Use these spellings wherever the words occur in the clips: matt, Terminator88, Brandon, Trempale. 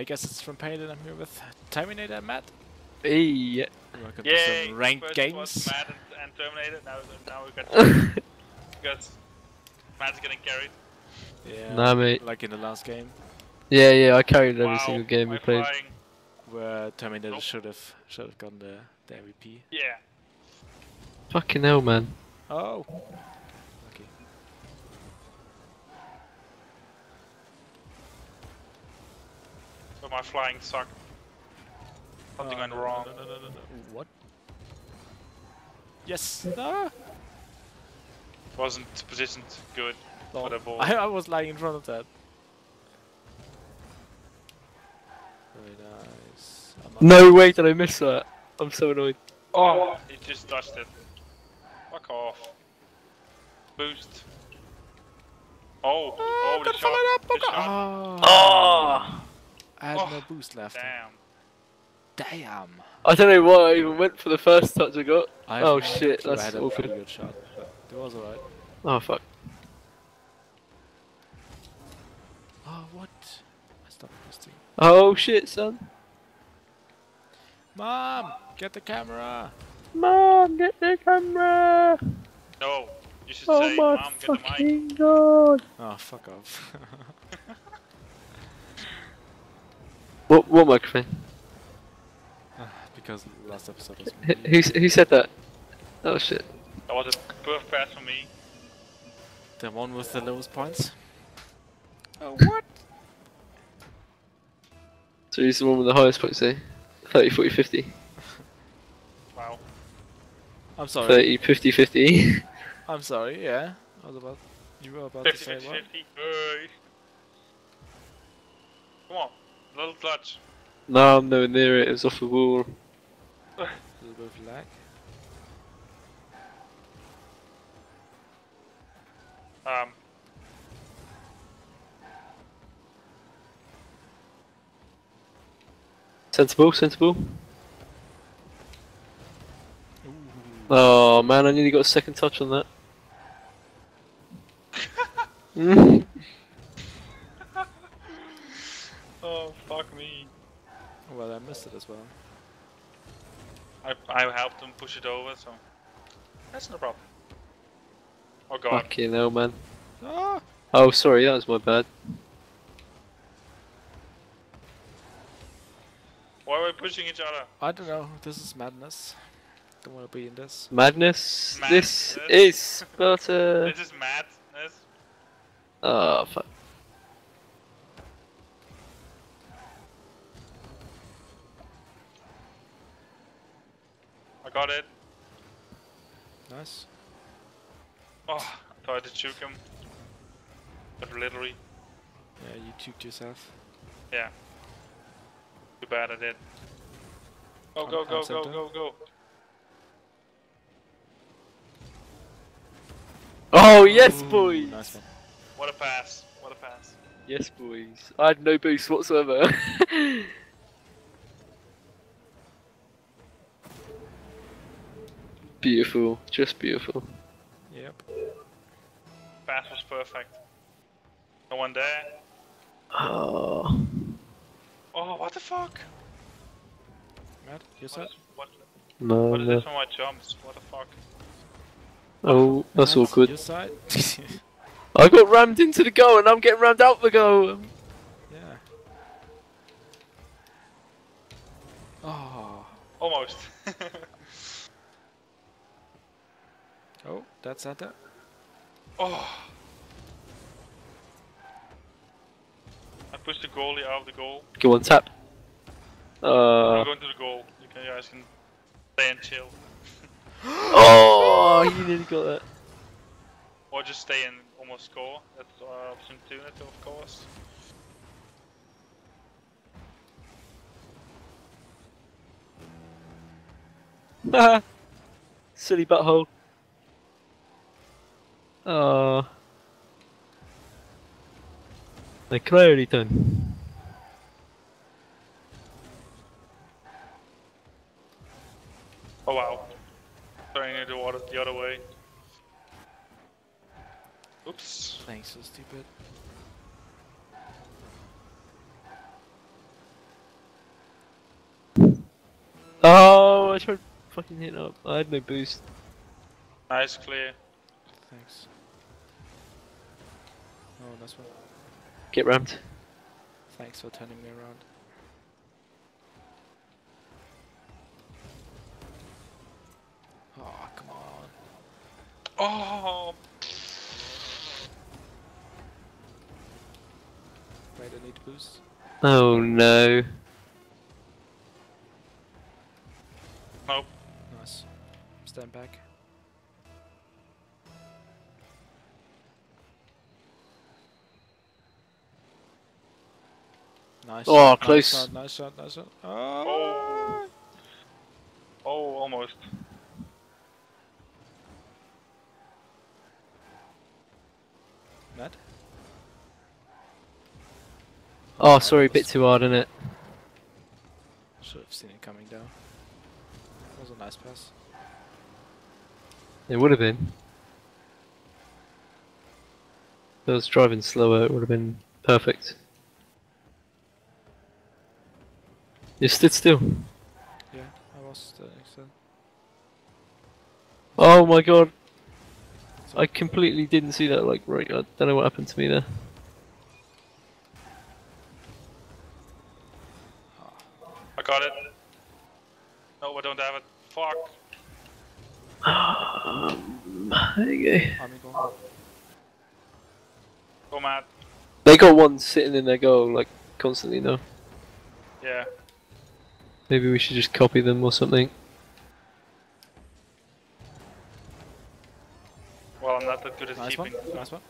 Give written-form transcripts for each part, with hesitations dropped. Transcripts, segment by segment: I guess it's Trempale that I'm here with. Terminator and Matt. Hey. Welcome to some ranked games. Was Matt and Terminator. Now we got because Matt's getting carried. Yeah. Nah, mate. Like in the last game. Yeah, I carried every single game we played. Flying. Where Terminator should have gotten the MVP. Yeah. Fucking hell, man. Oh. Okay. So my flying sucked. Something went wrong. No. What? Yes. No. Wasn't positioned good for the ball. I was lying in front of that. Very nice. No way did I miss that. I'm so annoyed. Oh, he just touched it. Fuck off. Boost. Oh, the shot. Shot. Oh. I had no boost left. Damn. I don't know why I even went for the first touch I got. Oh shit, that's awful. Good shot. It was alright. Oh fuck. Oh, what? I stopped posting. Oh shit, son. Mom, get the camera. Mom, get the camera. No, you should say, Mom, get the mic. Oh my fucking god. Oh, fuck off. What microphone? Because last episode was me. Who said that? Oh shit. That was a perfect pass for me. The one with the lowest points. Oh, what? So he's the one with the highest points, eh? 30, 40, 50. Wow. I'm sorry. 30, 50, 50. I'm sorry, yeah. I was about... You were about 50, to say 50, what? 50, 50. Come on, little clutch. No, I'm nowhere near it. It was off the wall. A little bit of lag. Sensible. Ooh. Oh man, I nearly got a second touch on that. Oh fuck me. Well, I missed it as well. I helped them push it over, so that's no problem. Oh god. Fucking hell, man. Ah. Oh, sorry, that was my bad. Why are we pushing each other? I don't know, this is madness. Don't want to be in this. Madness. This is Sparta. This is madness. Oh, fuck. I got it. Nice. Oh, I tried to juke him. But literally. Yeah, you juked yourself. Yeah. Too bad I did. Oh, go. Oh, yes, boys! Nice one. What a pass. Yes, boys. I had no boost whatsoever. Beautiful. Just beautiful. Yep. Pass was perfect. No one there. Oh. Oh, what the fuck? Matt, you said? What is this on my jumps? What the fuck? Oh, that's all good. I got rammed into the goal and I'm getting rammed out the goal! Yeah. Oh. Almost. Oh, that's at that. Oh. I pushed the goalie out of the goal. Go on, tap. I'm going to the goal. You guys can stay and chill. Oh, you nearly got that. Or just stay and almost score. That's option 2, of course. Haha. Silly butthole. Oh. The cry return. Oh wow. Throwing it the other way. Oops. Thanks, so stupid. Oh, I tried fucking hitting up. I had no boost. Nice, clear. Thanks. Oh, that's one. Get rammed. Thanks for turning me around. Oh, come on. Oh! Wait, I need to boost. Oh no. Nope. Nice. Stand back. Nice. Oh, shot, close. Nice shot, nice shot, nice shot. Oh! Oh, almost. Matt? Oh, sorry, a bit too hard, innit? Should have seen it coming down. That was a nice pass. It would have been. If I was driving slower, it would have been perfect. You stood still. Yeah, I was standing still. Oh my god! I completely didn't see that, like, right, I don't know what happened to me there. I got it. No, I don't have it. Fuck. Okay. Go mad. They got one sitting in their goal, like, constantly now. Yeah. Maybe we should just copy them or something. Well, I'm not that good at nice keeping. One. Nice one.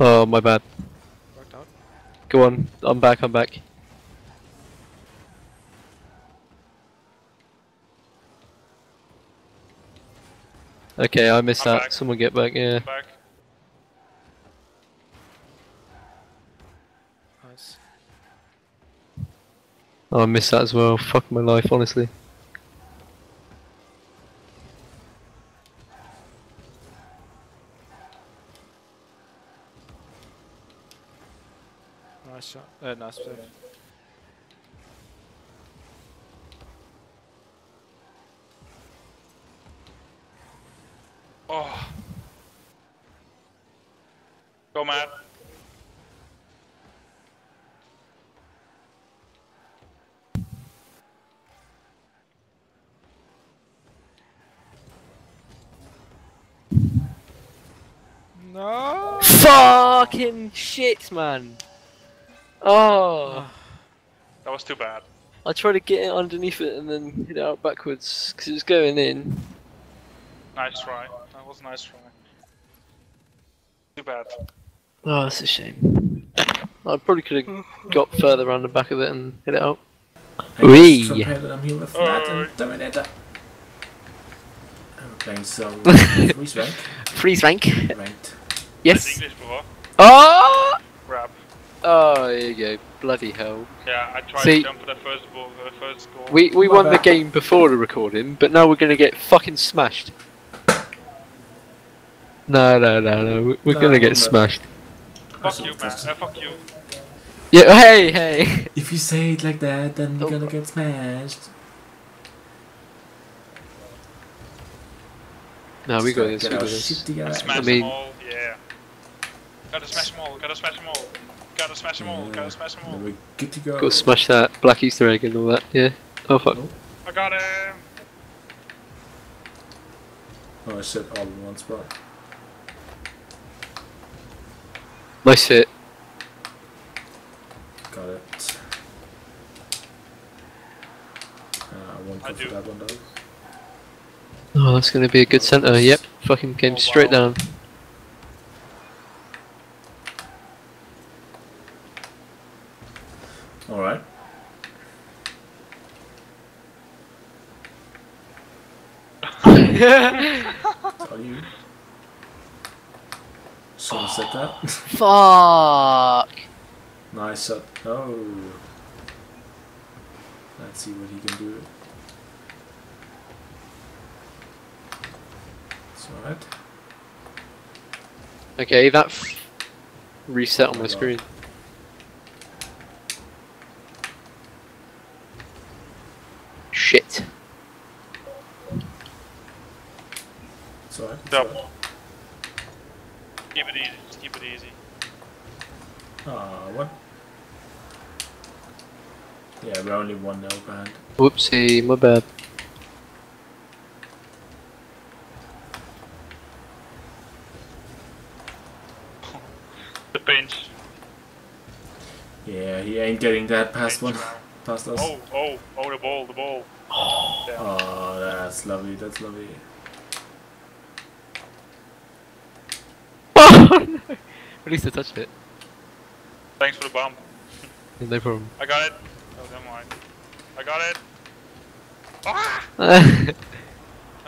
Oh, my bad. Worked out. Go on, I'm back, I'm back. Okay, I missed that. Back. Someone get back, yeah. Back. Nice. Oh, I missed that as well. Fuck my life, honestly. Nice shot. Nice play. Oh. Go, Matt. No. Fucking shit, man. Oh. That was too bad. I tried to get it underneath it and then hit it out backwards because it was going in. Nice try. That was a nice try. Too bad. Oh, that's a shame. I probably could have got further around the back of it and hit it out. Wee! I'm here with Matt and Terminator. I'm playing so freeze rank. Freeze rank. Ranked. Yes. Oh! Grab. Oh, there you go. Bloody hell. Yeah, I tried to jump for that first ball, for the first goal. We won the game before the recording, but now we're gonna get fucking smashed. No, we're gonna get smashed. Fuck you, man. Fuck you. Yeah, hey! If you say it like that, then we're gonna get smashed. No, we got this, Smash them all, yeah. Gotta smash them all, gotta smash them all. Gotta smash them all, gotta smash them all. We're good to go. Gotta smash that black Easter egg and all that, yeah. Oh fuck. Oh. I got him! Oh, I said all in one spot. Nice hit. Got it. I won't go for that one though. Oh, that's gonna be a good centre, yep. Fucking came straight down. Alright. Are you? Someone said that? Fuck! Nice up. Oh. Let's see what he can do. It's alright. Okay, that reset on my screen. shit. It's alright. Double. Keep it easy. Just keep it easy. What? Yeah, we're only 1-0 behind. Whoopsie, my bad. The bench. Yeah, he ain't getting that past one. Past us. Oh, the ball, the ball. Yeah. Oh, that's lovely, that's lovely. Oh, no. At least I touched it. Thanks for the bomb. No problem. I got it. Oh, never mind. I got it.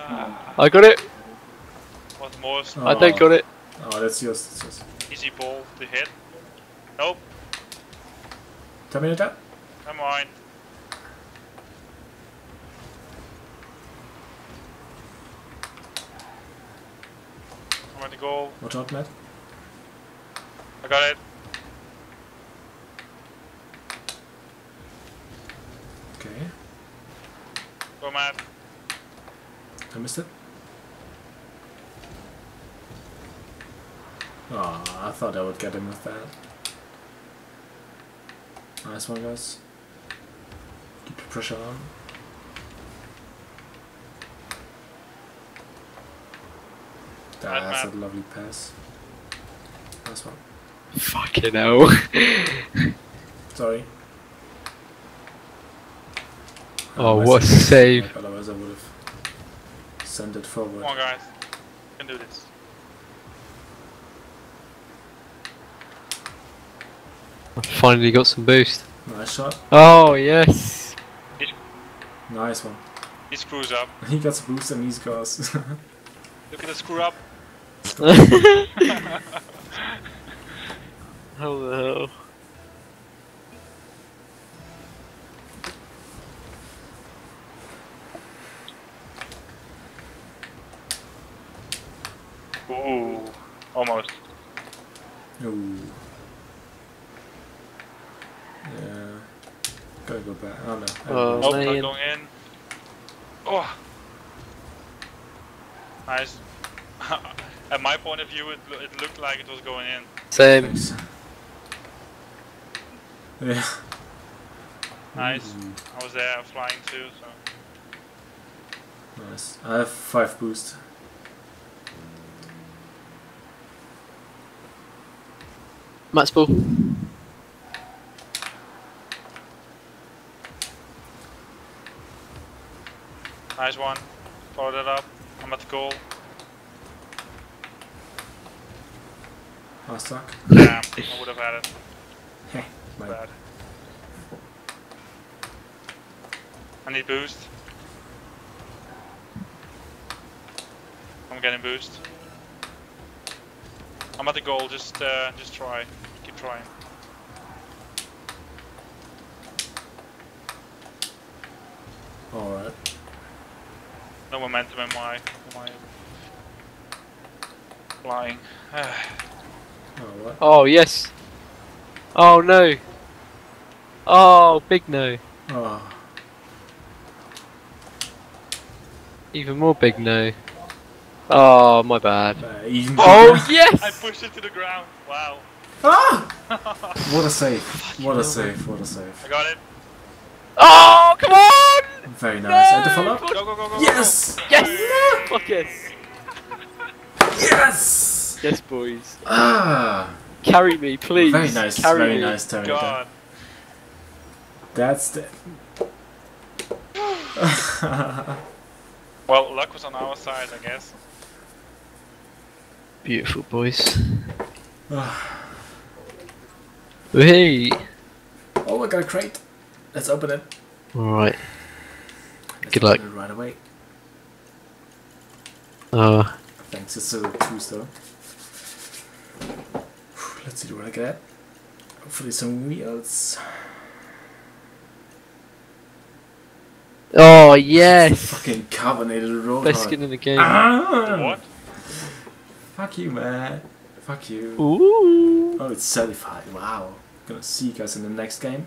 Ah! I got it. What's more? Oh. I don't got it. Oh, that's yours. That's yours. Easy ball to hit. Nope. Terminator? Never mind. I'm at the goal. Watch out, Matt. I got it. Okay. Go, Matt. I missed it. Oh, I thought I would get him with that. Nice one, guys. Keep the pressure on. That's a lovely pass. Nice one. Fucking hell. Sorry. Oh, what a save. Otherwise I would have sent it forward. Come on, guys. You can do this. I finally got some boost. Nice shot. Oh, yes. Nice one. He screws up. He gets a boost and he scores. Look at the screw up. Hello. Ooh, almost. Ooh. Yeah. Gotta go back. Oh no. Oh, nope, not going in. Oh. Nice. At my point of view, it looked like it was going in. Same. Thanks. Yeah. Nice. Mm. I was there flying too, so. Nice. I have 5 boost. Matt's ball. Nice one. Follow that up. I'm at the goal. I suck. Yeah, I would have had it. Heh, bad. I need boost. I'm getting boost. I'm at the goal, just try. Keep trying. Alright. No momentum in my flying. Oh, oh yes. Oh no. Oh big no. Oh. Even more big no. Oh, my bad. Oh, yes! I pushed it to the ground. Wow. Ah! What a save. What a save. What a save. I got it. Oh, come on! Very nice. No! And the follow-up? Go, go, go, go. Yes! Go. Yes! Fuck yes! Yes! Yes, boys. Ah! Carry me, please. Very nice. Carry very me. Nice, Terry. God. That's the... Well, luck was on our side, I guess. Beautiful, boys. Hey! Oh, I got a crate. Let's open it. Alright. Good luck. It right away. Thanks, it's a 2-star. Let's see what I get. Hopefully some wheels. Oh, yes! Fucking carbonated road. Best skin in the game. Ah! What? Fuck you, man. Fuck you. Ooh. Oh, it's certified. Wow. Gonna see you guys in the next game.